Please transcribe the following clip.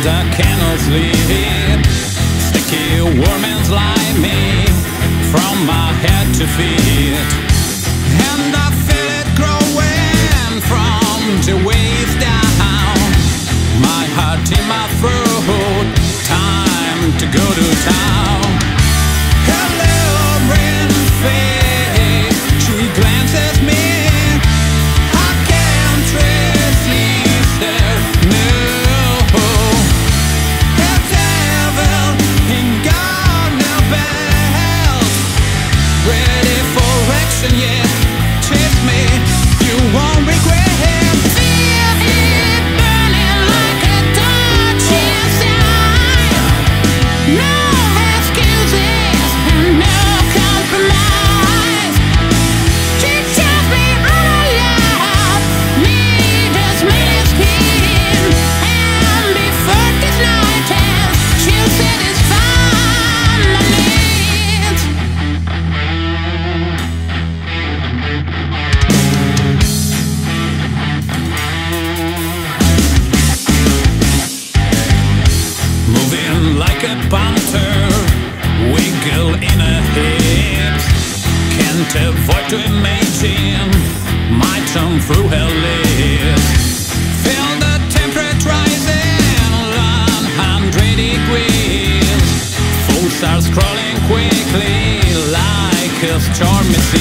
and I cannot sleep. Sticky worms lie me from my head to feet, and I feel it growing from the waist down. My heart in my throat, time to go to town. Hello, Renfee, she glances at me. Can't avoid to imagine my tongue through her lips. Feel the temperature rising 100 degrees. Fools are scrolling quickly like a stormy sea.